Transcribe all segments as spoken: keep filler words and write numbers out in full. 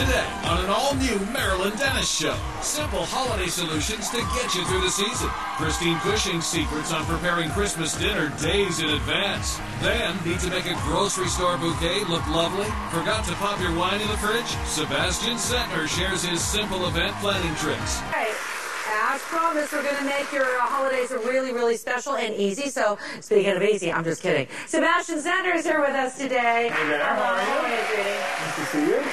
today on an all-new Marilyn Denis Show. Simple holiday solutions to get you through the season. Christine Cushing's secrets on preparing Christmas dinner days in advance. Then, need to make a grocery store bouquet look lovely? Forgot to pop your wine in the fridge? Sebastien Centner shares his simple event planning tricks. Hey. I promise we're going to make your uh, holidays really, really special and easy. So, speaking of easy, I'm just kidding. Sebastien Centner is here with us today. Hey there. Hello. How are you? Nice to see you.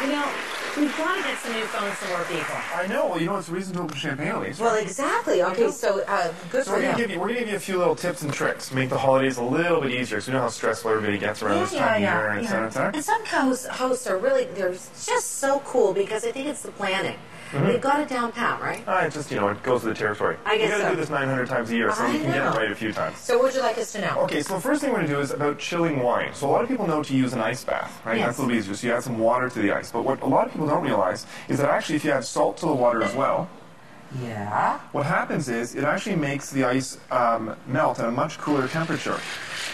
You know, we've got to get some new phones to more people. I know. Well, you know, it's a reason to open champagne at least. Well, exactly. Okay, so uh, good so for we're gonna you. Give you. We're going to give you a few little tips and tricks to make the holidays a little bit easier. Because we know how stressful everybody gets around yeah, this time yeah, of year. Yeah. And, yeah. and some hosts, hosts are really, they're just so cool because I think it's the planning. Mm-hmm. They've got it downtown, right? Uh, it just, you know, it goes to the territory. I guess so. You've got to do this nine hundred times a year, so I you can know. get it right a few times. So what would you like us to know? Okay, so the first thing we're going to do is about chilling wine. So a lot of people know to use an ice bath, right? Yes. That's a little easier. So you add some water to the ice. But what a lot of people don't realize is that actually if you add salt to the water as well, yeah. what happens is it actually makes the ice um, melt at a much cooler temperature.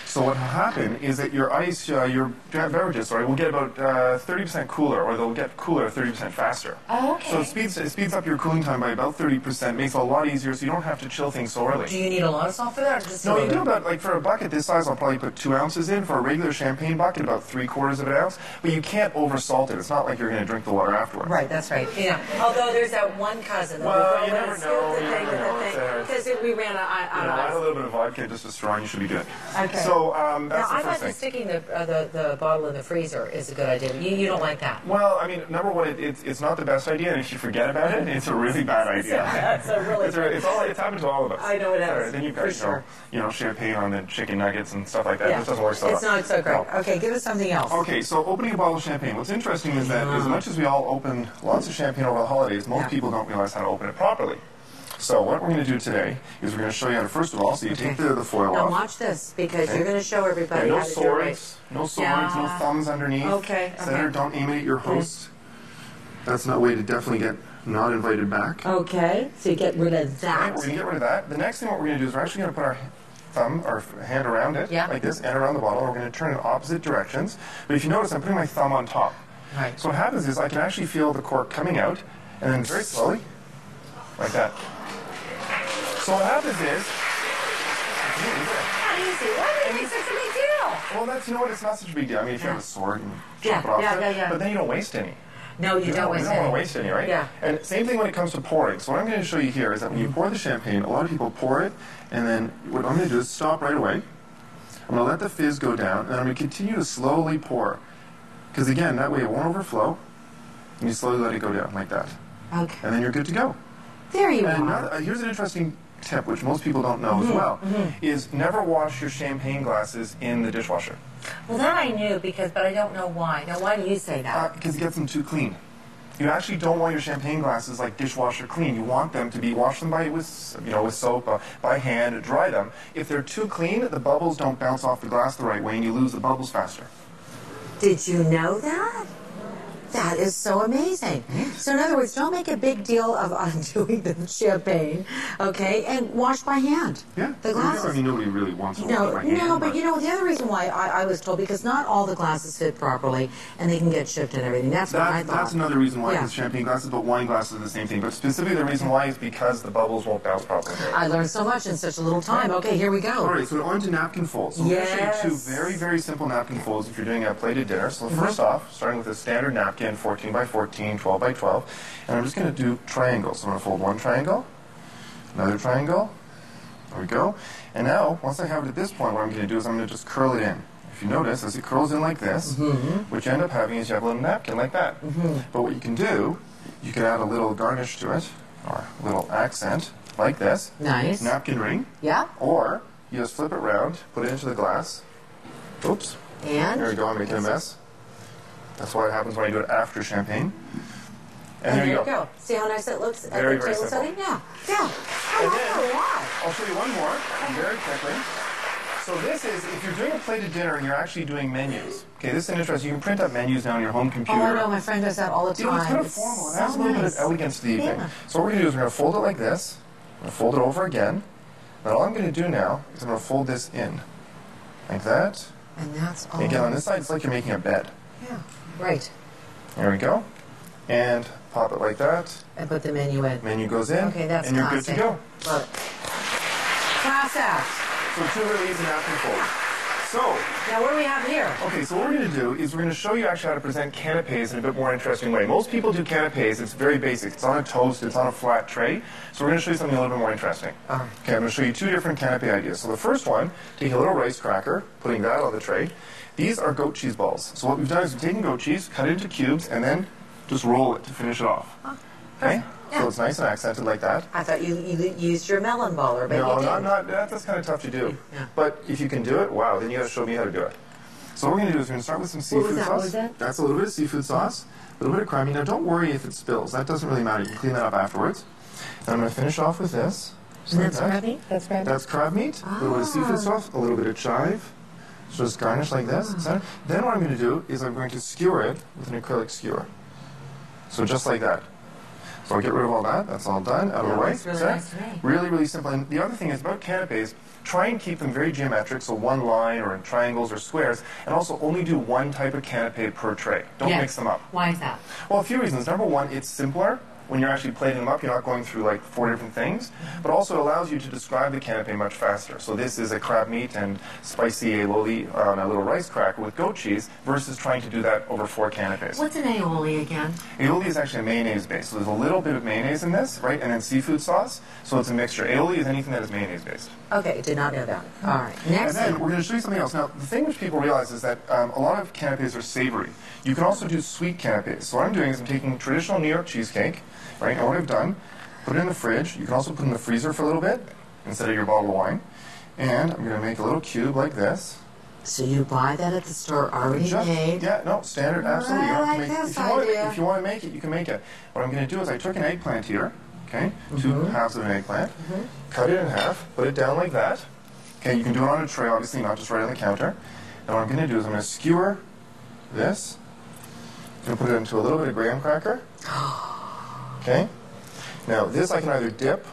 So what will happen is that your ice, uh, your beverages, sorry, will get about uh, thirty percent cooler, or they'll get cooler thirty percent faster. Oh, okay. So it speeds, it speeds up your cooling time by about thirty percent, makes it a lot easier, so you don't have to chill things so early. Do you need a lot of salt for that? Or just no, you do about, like for a bucket this size, I'll probably put two ounces in. For a regular champagne bucket, about three quarters of an ounce. But you can't over-salt it. It's not like you're going to drink the water afterwards. Right, that's right. Yeah. Although there's that one cousin. That well, we you never know. You never know. Because we ran out of ice. A little bit of vodka, just as strong, you should be good. Okay. So So, um, that's now, the first I thought sticking the, uh, the, the bottle in the freezer is a good idea. You, you don't like that. Well, I mean, number one, it, it's, it's not the best idea, and if you forget about it, it's a really bad idea. That's a really it's, a, it's, all, it's happened to all of us. I know it has. Right, then you've got, for you know, sure. you know, champagne on the chicken nuggets and stuff like that. Yeah. It doesn't work so well. It's not so great. No. Okay, give us something else. Okay, so opening a bottle of champagne. What's interesting is that mm. as much as we all open lots of champagne over the holidays, most yeah. people don't realize how to open it properly. So what we're going to do today is we're going to show you how to, first of all, so you okay. take the, the foil now off. Now watch this, because okay. you're going to show everybody yeah, no how to swords, do it. No swords, yeah. no thumbs underneath. Okay, okay. Center, don't aim it at your host. Okay. That's not a way to definitely get not invited back. Okay, so you get rid of that. Okay, we're going to get rid of that. The next thing what we're going to do is we're actually going to put our thumb, or hand around it, yeah. like this, and around the bottle. We're going to turn in opposite directions. But if you notice, I'm putting my thumb on top. Right. So what happens is I can actually feel the cork coming out, and then very slowly, like that. So what happens is, it's really good. Not easy. Why do you make such a big deal? Well, that's, you know what, it's not such a big deal. I mean, if you have a sword and chop it off, yeah, yeah, yeah. but then you don't waste any. No, you, you don't, don't waste any. You don't want to waste any, right? Yeah. And same thing when it comes to pouring. So what I'm going to show you here is that when you pour the champagne, a lot of people pour it, and then what I'm going to do is stop right away. I'm going to let the fizz go down, and I'm going to continue to slowly pour. Because, again, that way it won't overflow, and you slowly let it go down like that. Okay. And then you're good to go. There you and are. Another, uh, here's an interesting tip, which most people don't know mm-hmm. as well, mm-hmm. is never wash your champagne glasses in the dishwasher. Well, that I knew, because, but I don't know why. Now, why do you say that? Because uh, it gets them too clean. You actually don't want your champagne glasses like dishwasher clean. You want them to be, wash them by with, you know, with soap, uh, by hand, dry them. If they're too clean, the bubbles don't bounce off the glass the right way, and you lose the bubbles faster. Did you know that? That is so amazing. So in other words, don't make a big deal of undoing the champagne, okay, and wash by hand. Yeah. The glasses. You know, I mean, nobody really wants to no, wash by hand. No, but, but you know, the other reason why I, I was told, because not all the glasses fit properly, and they can get chipped and everything. That's that, what I thought. That's another reason why, because yeah. champagne glasses, but wine glasses are the same thing. But specifically the reason why is because the bubbles won't bounce properly. I learned so much in such a little time. Okay, here we go. All right, so on to napkin folds. So yes. we're going to show you two very, very simple napkin folds if you're doing a plated dinner. So mm-hmm. first off, starting with a standard napkin, fourteen by fourteen, twelve by twelve, and I'm just going to do triangles. So I'm going to fold one triangle, another triangle, there we go, and now, once I have it at this point, what I'm going to do is I'm going to just curl it in. If you notice, as it curls in like this, mm-hmm. what you end up having is you have a little napkin like that. Mm-hmm. But what you can do, you can add a little garnish to it, or a little accent, like this. Nice. Napkin ring. Yeah. Or, you just flip it around, put it into the glass. Oops. And? There we go, I'm making a mess. That's why it happens when I do it after champagne. And, and there you go. go. See how nice it looks very, at the very table setting? Yeah. Yeah. I and like then, I'll show you one more, very quickly. So this is, if you're doing a plated dinner and you're actually doing menus. Okay, this is interesting. You can print up menus now on your home computer. Oh, I know. My friend does that all the time. You know, it's kind of it's formal. It adds so a little nice. bit of elegance to the evening. Yeah. So what we're going to do is we're going to fold it like this. I'm going to fold it over again. And all I'm going to do now is I'm going to fold this in. Like that. And that's all. And again, on this side, it's like you're making a bed. Yeah, right. There we go. and pop it like that. And put the menu in. Menu goes in. Okay, that's and you're classic. Good to go. Love it. Class act. So two really easy napkin folds. So, now what do we have here? Okay, so what we're going to do is we're going to show you actually how to present canapés in a bit more interesting way. Most people do canapés, it's very basic. It's on a toast, it's on a flat tray. So we're going to show you something a little bit more interesting. Uh-huh. Okay, I'm going to show you two different canapé ideas. So the first one, take a little rice cracker, putting that on the tray. These are goat cheese balls. So what we've done is we've taken goat cheese, cut it into cubes, and then just roll it to finish it off. Huh. Okay? Yeah. So it's nice and accented like that. I thought you, you used your melon baller, but no, you didn't. No, not, that's kind of tough to do. Yeah. But if you can do it, wow, then you got to show me how to do it. So what we're going to do is we're going to start with some seafood what was that? sauce. What was that? That's a little bit of seafood sauce, a little bit of creamy. Now don't worry if it spills. That doesn't really matter. You can clean that up afterwards. And I'm going to finish off with this. And that's crab meat? That's crab meat. That's crab meat, ah. a little bit of seafood sauce, a little bit of chive. So just garnish like this. Ah. Then what I'm going to do is I'm going to skewer it with an acrylic skewer. So just like that. So I'll get rid of all that. That's all done. Out of the way. Really, nice really, really simple. And the other thing is about canapés, try and keep them very geometric, so one line or in triangles or squares, and also only do one type of canapé per tray. Don't yes. mix them up. Why is that? Well, a few reasons. Number one, it's simpler. When you're actually plating them up, you're not going through like four different things, but also it allows you to describe the canapé much faster. So this is a crab meat and spicy aioli on a little rice cracker with goat cheese versus trying to do that over four canapés. What's an aioli again? Aioli is actually a mayonnaise base. So there's a little bit of mayonnaise in this, right, and then seafood sauce. So it's a mixture. Aioli is anything that is mayonnaise based. Okay, did not know that. All right, next. And then we're going to show you something else. Now, the thing which people realize is that um, a lot of canapés are savory. You can also do sweet canapés. So what I'm doing is I'm taking traditional New York cheesecake, right, and what I've done, put it in the fridge. You can also put it in the freezer for a little bit instead of your bottle of wine. And I'm going to make a little cube like this. So you buy that at the store already just, made? Yeah, no, standard, absolutely. Well, I like this idea. If you want to make it, you can make it. What I'm going to do is I took an eggplant here, okay, mm-hmm. two halves of an eggplant, mm-hmm. cut it in half, put it down like that. Okay, you can do it on a tray, obviously, not just right on the counter. And what I'm going to do is I'm going to skewer this. I'm going to put it into a little bit of graham cracker. Okay, now this I can either dip,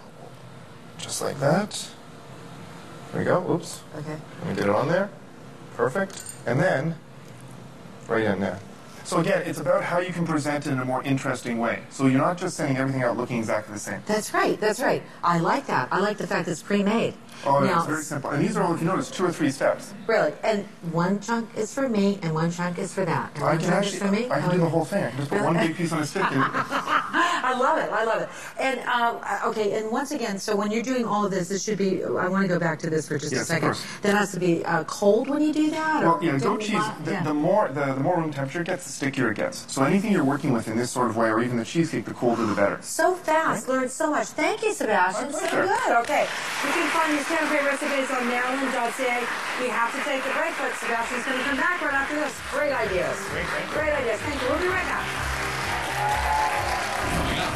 just like that, there we go, oops, okay. Let me get it on there, perfect, and then right in there. So again, it's about how you can present it in a more interesting way. So you're not just sending everything out looking exactly the same. That's right, that's right. I like that. I like the fact that it's pre-made. Oh, now, it's very simple. And these are all, if you notice, two or three steps. Really, and one chunk is for me, and one chunk is for that. And I one can chunk actually, is for me. I can oh, do the whole thing. I can just put really? one big piece on a stick. I love it. I love it. And uh, okay, and once again, so when you're doing all of this, this should be. I want to go back to this for just yes, a second. That has to be uh, cold when you do that. Well, yeah, goat cheese. The, yeah. the more the, the more room temperature it gets, the stickier it gets. So anything you're working with in this sort of way, or even the cheesecake, the colder the better. So fast, right? Learned so much. Thank you, Sebastien. So good. Okay, you can find these canapé recipes on mailin dot c a. We have to take a break, but Sebastien's going to come back right after this. Great ideas. Great, great, great. Great ideas. Thank you. We'll be right back.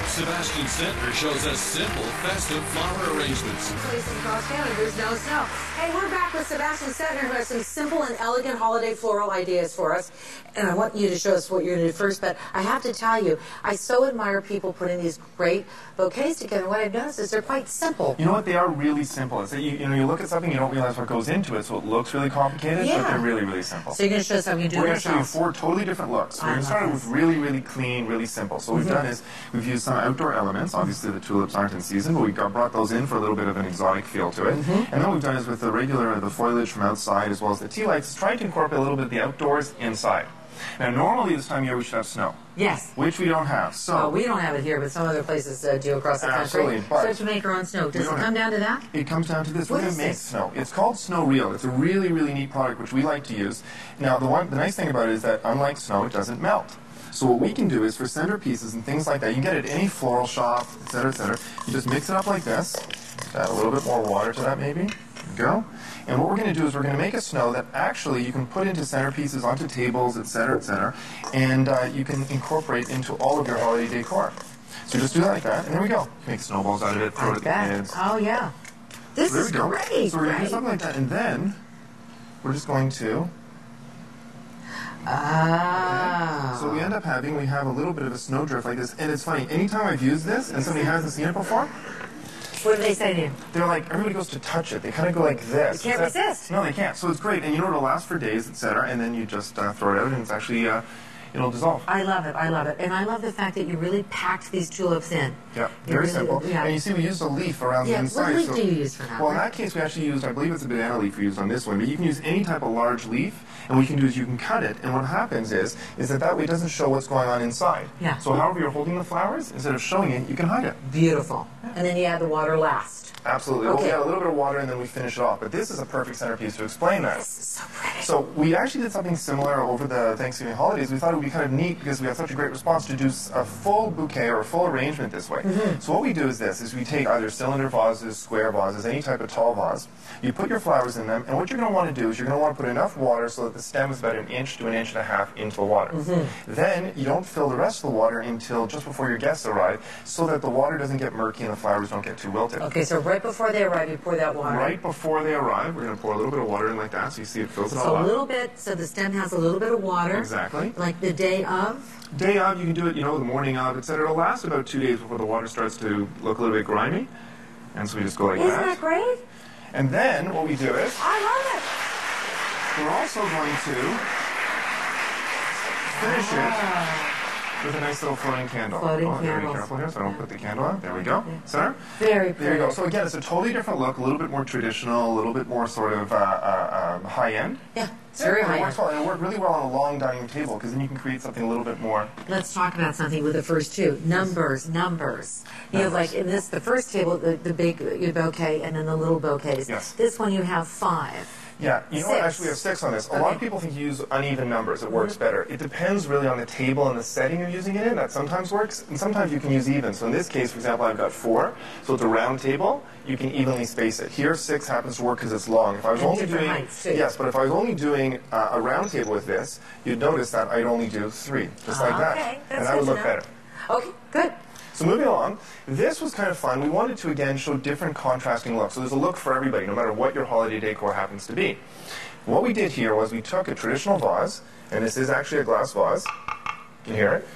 Sebastien Centner shows us simple, festive flower arrangements. Place across Canada, there's no snow. Hey, we're back with Sebastien Centner, who has some simple and elegant holiday floral ideas for us. And I want you to show us what you're going to do first, but I have to tell you, I so admire people putting these great bouquets together. What I've noticed is they're quite simple. You know what? They are really simple. It's that you, you know, you look at something, you don't realize what goes into it, so it looks really complicated, yeah. but they're really, really simple. So you're going to show us how we do it. We're going to show you four totally different looks. We're going to start with really, really clean, really simple. So what we've mm-hmm. done is we've used some outdoor elements. Obviously, the tulips aren't in season, but we got, brought those in for a little bit of an exotic feel to it. Mm-hmm. And then what we've done is with the regular, the foliage from outside, as well as the tea lights, trying to incorporate a little bit of the outdoors inside. Now, normally this time of year we should have snow. Yes. Which we don't have. So well, we don't have it here, but some other places uh, do across the absolutely, country. Absolutely. So to make our own snow. Does it come have, down to that? It comes down to this. What We're going to make this? snow. It's called Snow Real. It's a really, really neat product, which we like to use. Now, the, one, the nice thing about it is that, unlike snow, it doesn't melt. So what we can do is for centerpieces and things like that, you can get it at any floral shop, et cetera, et cetera. You just mix it up like this. Add a little bit more water to that maybe. Go. And what we're going to do is we're going to make a snow that actually you can put into centerpieces, onto tables, et cetera, et cetera. And uh, you can incorporate into all of your holiday decor. So just do that like that, and there we go. Make snowballs out of it, throw it at the kids. Oh, yeah. This is great. So we're going to do something like that, and then we're just going to... Ah. Okay. So we end up having, we have a little bit of a snowdrift like this, and it's funny, anytime I've used this and somebody hasn't seen it before, what do they say to you? They're like, everybody goes to touch it, they kind of go like this. They can't that, resist. No, they can't. So it's great, and you know it'll last for days, et cetera, and then you just uh, throw it out, and it's actually, uh, it'll dissolve. I love it. I love it. And I love the fact that you really packed these tulips in. Yeah, very really, simple. Yeah. And you see we used a leaf around yeah, the inside. What leaf so, do you use for that? Well, in that case, we actually used, I believe it's a banana leaf we used on this one, but you can use any type of large leaf, and what you can do is you can cut it, and what happens is, is that that way it doesn't show what's going on inside. Yeah. So however you're holding the flowers, instead of showing it, you can hide it. Beautiful. Yeah. And then you add the water last. Absolutely. Okay. Well, we add a little bit of water, and then we finish it off, but this is a perfect centerpiece to explain that. This is so pretty. So we actually did something similar over the Thanksgiving holidays. We thought it would be kind of neat, because we have such a great response, to do a full bouquet or a full arrangement this way. Mm-hmm. So what we do is this, is we take either cylinder vases, square vases, any type of tall vase, you put your flowers in them, and what you're going to want to do is you're going to want to put enough water so that the stem is about an inch to an inch and a half into the water. Mm-hmm. Then you don't fill the rest of the water until just before your guests arrive, so that the water doesn't get murky and the flowers don't get too wilted. Okay, so right before they arrive, you pour that water. Right before they arrive, we're going to pour a little bit of water in like that, so you see it fills it all up. So a little bit, so the stem has a little bit of water. Exactly. Like the day of? Day of, you can do it, you know, the morning of, et cetera. It'll last about two days before the water starts to look a little bit grimy. And so we just go like that. Isn't that great? And then what we do is... I love it! We're also going to finish ah. it with a nice little floating candle. Floating oh, candles. Be careful here so I don't yeah. put the candle out. There we go. Yeah. Center. Very pretty. There you go. So again, it's a totally different look, a little bit more traditional, a little bit more sort of uh, uh, um, high-end. Yeah. It's very high-end. It works well. And it worked really well on a long dining table, because then you can create something a little bit more. Let's talk about something with the first two. Numbers, numbers. You numbers. have like in this, the first table, the, the big bouquet and then the little bouquets. Yes. This one you have five. Yeah, you know what, actually we have six on this. A okay. lot of people think you use uneven numbers, it works better. It depends really on the table and the setting you're using it in, that sometimes works, and sometimes you can use even. So in this case, for example, I've got four, so it's a round table, you can evenly space it. Here, six happens to work because it's long. If I was and only doing, heights, yes, but if I was only doing uh, a round table with this, you'd notice that I'd only do three, just like that, okay. That's and that would look better. Okay, good. So moving along, this was kind of fun. We wanted to, again, show different contrasting looks. So there's a look for everybody, no matter what your holiday decor happens to be. What we did here was we took a traditional vase, and this is actually a glass vase. You can hear it.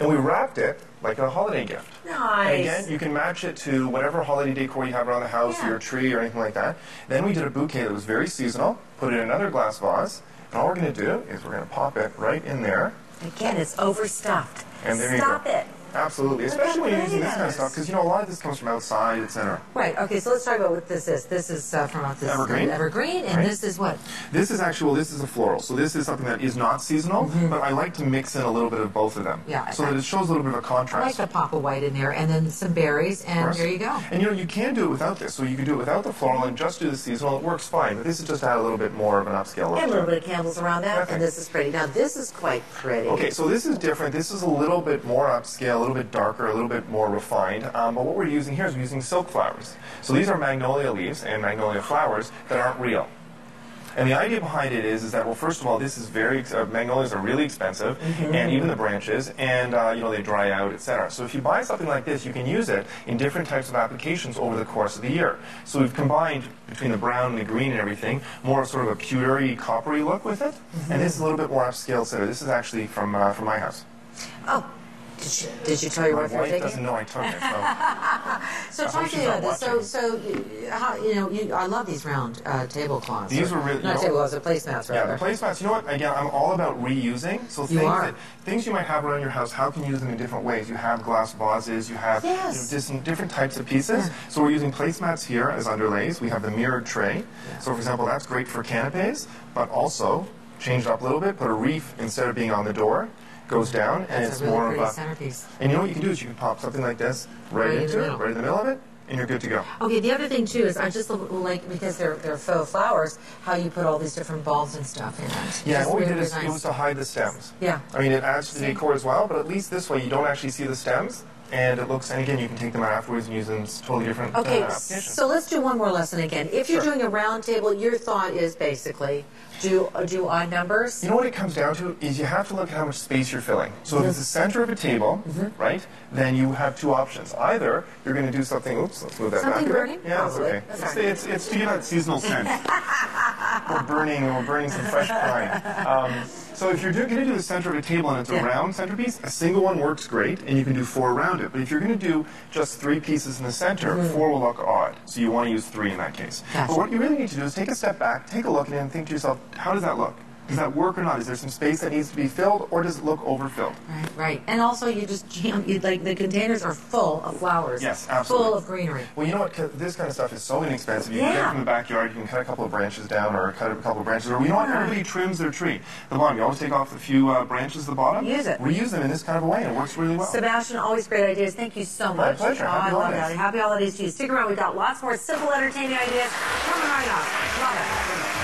And we wrapped it like a holiday gift. Nice. And again, you can match it to whatever holiday decor you have around the house, yeah. or your tree, or anything like that. Then we did a bouquet that was very seasonal, put it in another glass vase, and all we're going to do is we're going to pop it right in there. Again, it's overstuffed. And there Stop you go. it. Absolutely, especially when you're using this kind of stuff, because you know a lot of this comes from outside, et cetera. Right. Okay. So let's talk about what this is. This is uh, from this evergreen. Evergreen, and right. this is what? This is actual. This is a floral. So this is something that is not seasonal, mm-hmm. but I like to mix in a little bit of both of them. Yeah. So that it shows a little bit of a contrast. I like the pop of white in there, and then some berries, and there you go. And you know you can do it without this. So you can do it without the floral and just do the seasonal. It works fine. But this is just to add a little bit more of an upscale look. And a little bit of candles around that, okay. and this is pretty. Now this is quite pretty. Okay. So this is different. This is a little bit more upscale. A little bit darker, a little bit more refined. Um, but what we're using here is we're using silk flowers. So these are magnolia leaves and magnolia flowers that aren't real. And the idea behind it is, is that, well, first of all, this is very, uh, magnolias are really expensive, mm-hmm. and even the branches, and, uh, you know, they dry out, et cetera. So if you buy something like this, you can use it in different types of applications over the course of the year. So we've combined between the brown and the green and everything, more sort of a pewtery, coppery look with it. Mm-hmm. And this is a little bit more upscale, et cetera. This is actually from, uh, from my house. Oh. Did she, did she tell you what you were taking? My wife doesn't know I took it, so. So talk to you about this. So, so you, how, you know, you, I love these round uh, tablecloths. These were really... Not know, tablecloths, they're placemats, right? Yeah, the placemats. You know what? Again, I'm all about reusing. So things, you that, things you might have around your house, how can you use them in different ways? You have glass vases, you have yes. you know, different types of pieces. Yeah. So we're using placemats here as underlays. We have the mirrored tray. Yeah. So, for example, that's great for canapes, but also, change it up a little bit, put a reef instead of being on the door. Goes down, and That's it's a really more of a centerpiece. And you know what you can do is you can pop something like this right, right into in it, right in the middle of it, and you're good to go. Okay, the other thing too is I just like, because they're, they're faux flowers, how you put all these different bulbs and stuff in it. Yeah, what we really did is nice. It was to hide the stems. Yeah. I mean, it adds to the decor as well, but at least this way you don't actually see the stems. And it looks, and again, you can take them out afterwards and use them in totally different okay, uh, applications. So let's do one more lesson again. If you're sure. doing a round table, your thought is basically do do odd numbers. You know what it comes down to is you have to look at how much space you're filling. So mm-hmm. if it's the center of a table, mm-hmm. right, then you have two options. Either you're going to do something. Oops, let's move that something back. Burning? Yeah, that's okay. That's it's it's to give that seasonal sense. We're burning. We're burning some fresh pine. Um, So if you're going to do the center of a table and it's a yeah. round centerpiece, a single one works great, and you can do four around it. But if you're going to do just three pieces in the center, mm-hmm. four will look odd. So you want to use three in that case. Gotcha. But what you really need to do is take a step back, take a look at it, and think to yourself, how does that look? Does that work or not? Is there some space that needs to be filled, or does it look overfilled? Right, right. And also, you just jam, you, like, the containers are full of flowers. Yes, absolutely. Full of greenery. Well, you know what? This kind of stuff is so inexpensive. You yeah. can get it from the backyard. You can cut a couple of branches down, or cut a couple of branches. Or you know what? Everybody trims their tree. The bottom. You always take off a few uh, branches at the bottom. Use it. Reuse them in this kind of a way, and it works really well. Sebastien, always great ideas. Thank you so much. My pleasure. Oh, Happy I holidays. Love that. Happy holidays to you. Stick around. We've got lots more simple, entertaining ideas coming right up. Love it.